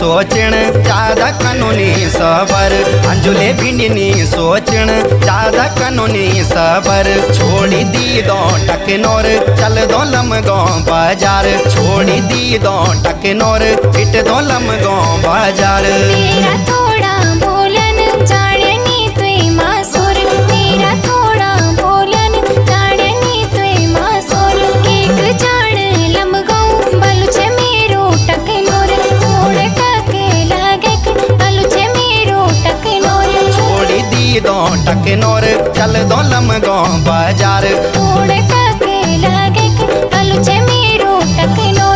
सोचण ज्यादा कानूनी सबर, अंजुले भिंडनी सोचण ज्यादा कानूनी सबर। छोड़ी दी दो टकनोर चल दो लमगांव बाजार, छोड़ी दी दो टकनोर हिट दो लमगांव बाजार। तेरा थोड़ा बोलन जाने तुई मासूर, तेरा थोड़ा बोलन जाने तुई मासूर। एक जान लमगांव बलुचे मेरो टकनोर, थोड़े टक लागे बलुचे मेरो टकनोर। छोड़ी दी दो टकनोर चल दो लमगांव बाजार, थोड़े टक लागे बलुचे मेरो टकनोर।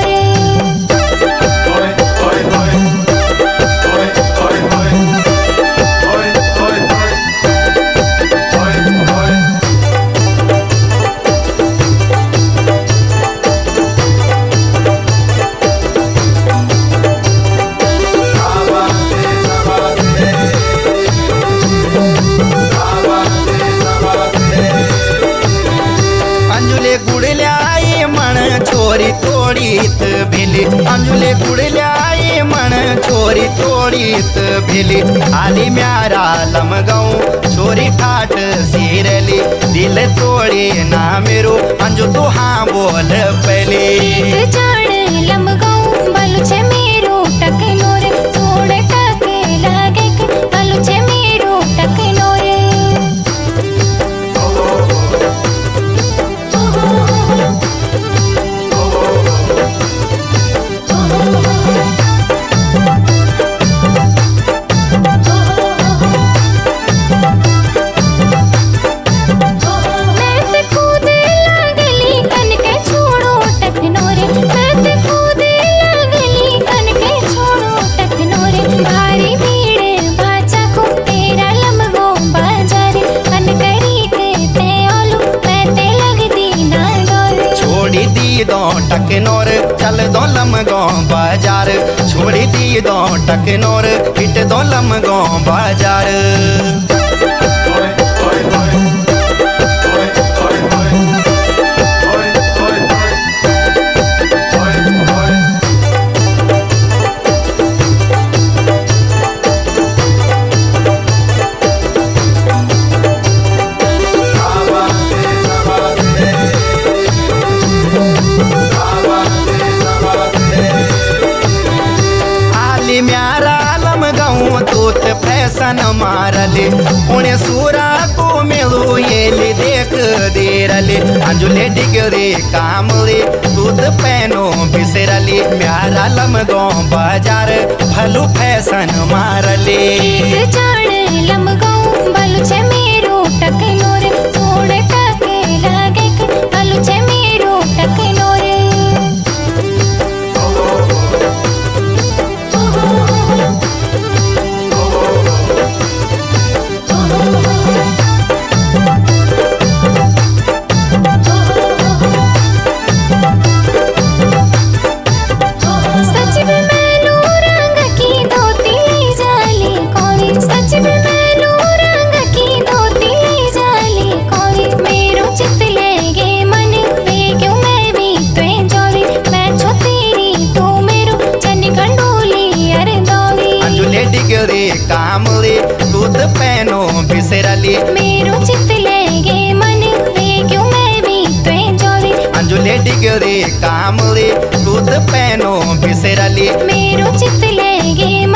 छोरी तोड़ीत भेली अंजुले गुड़लाई मन, छोरी तोड़ीत भेली आली म्यारा लमगांव छोरी ठाट सीरली। दिल तोड़ी ना मेरो अंजू तू हाँ बोल पहले, जान लमगांव बलुचे मेरो टकनोर। थोड़े टक लागे बलुचे मेरो टकनोर। टकनोर चल दो लमगांव बाजार, छोड़ी दी दो टकनोर हिट दो लमगांव बाजार। फैसन मारले उन्हें सूरा को मिलू ये देख देरले। अंजुले डिगरे कामले दूध पैनो बिसरले, म्यारा लमगांव बाजार भलू फैसन मारले। जान लमगांव बलुचे मेरो टकनोर, थोड़े टक लागे बलुचे मेरो टकनोर। कामले दूध पैनो बिसरली, मेरो चित लेंगे मन वे क्यों मैं भी तुझे जोड़ी। अंजुले डिगरे कामले दूध पैनो बिसरली, मेरो चित लेंगे।